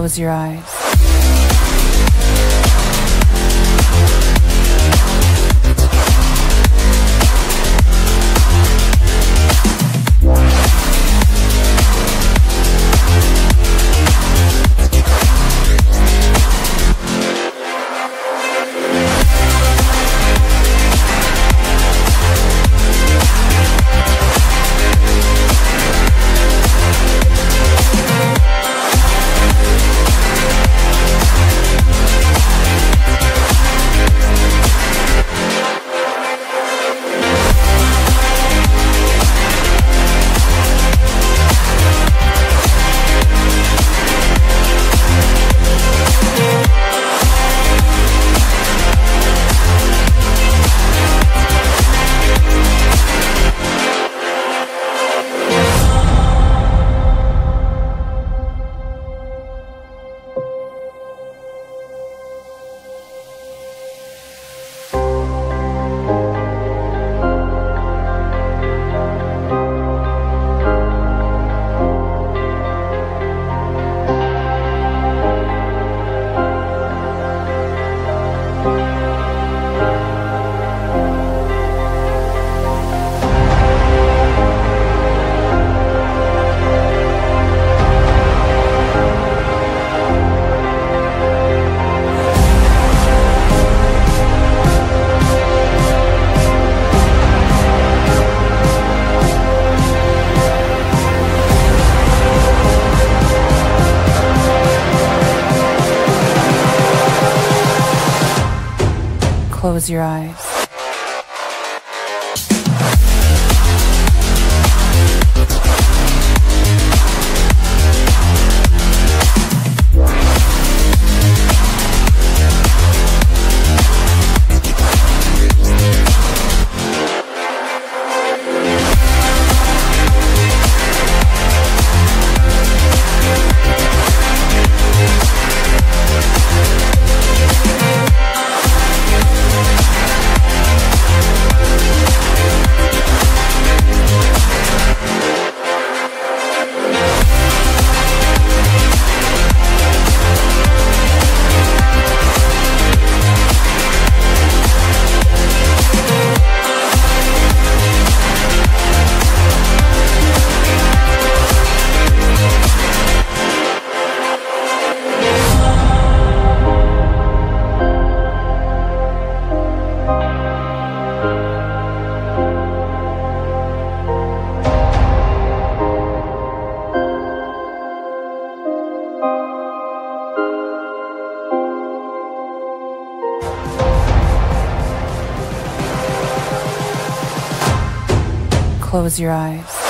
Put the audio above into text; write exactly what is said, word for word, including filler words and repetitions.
Close your eyes. Close your eyes. Close your eyes.